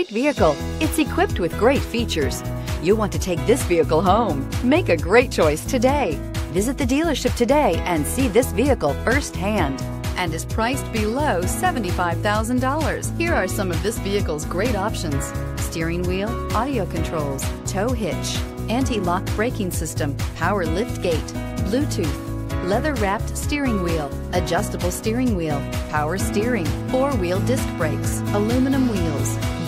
great vehicle. It's equipped with great features. You'll want to take this vehicle home. Make a great choice today. Visit the dealership today and see this vehicle firsthand, and is priced below $75,000. Here are some of this vehicle's great options: steering wheel audio controls, tow hitch, anti-lock braking system, power lift gate, Bluetooth, leather-wrapped steering wheel, adjustable steering wheel, power steering, four-wheel disc brakes, aluminum wheels.